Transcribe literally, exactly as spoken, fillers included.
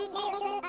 I